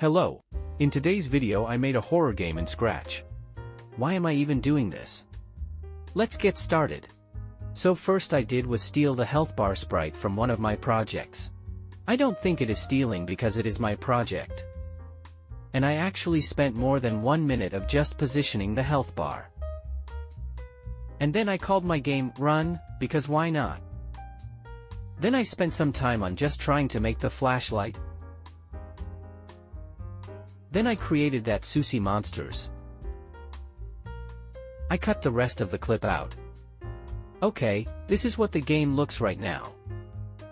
Hello. In today's video I made a horror game in Scratch. Why am I even doing this? Let's get started. So first I did was steal the health bar sprite from one of my projects. I don't think it is stealing because it is my project. And I actually spent more than 1 minute of just positioning the health bar. And then I called my game Run, because why not? Then I spent some time on just trying to make the flashlight. Then I created that Susie Monsters. I cut the rest of the clip out. Okay, this is what the game looks right now.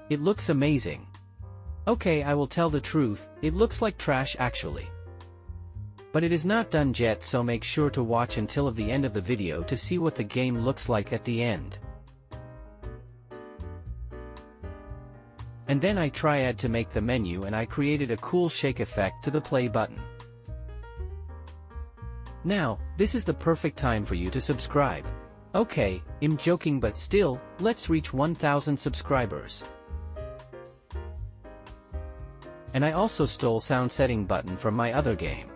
It looks amazing. Okay, I will tell the truth, it looks like trash actually. But it is not done yet, so make sure to watch until the end of the video to see what the game looks like at the end. And then I tried to make the menu and I created a cool shake effect to the play button. Now, this is the perfect time for you to subscribe. Okay, I'm joking, but still, let's reach 1,000 subscribers. And I also stole sound setting button from my other game.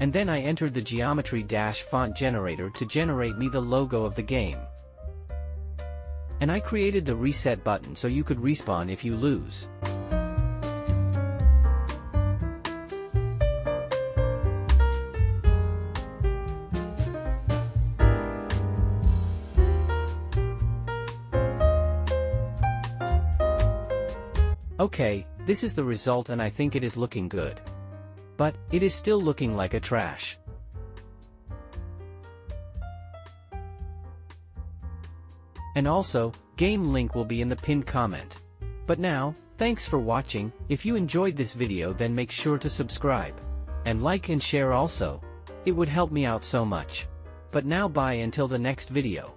And then I entered the geometry dash font generator to generate me the logo of the game. And I created the reset button so you could respawn if you lose. Okay, this is the result and I think it is looking good. But it is still looking like a trash. And also, game link will be in the pinned comment. But now, thanks for watching. If you enjoyed this video then make sure to subscribe. And like and share also. It would help me out so much. But now bye until the next video.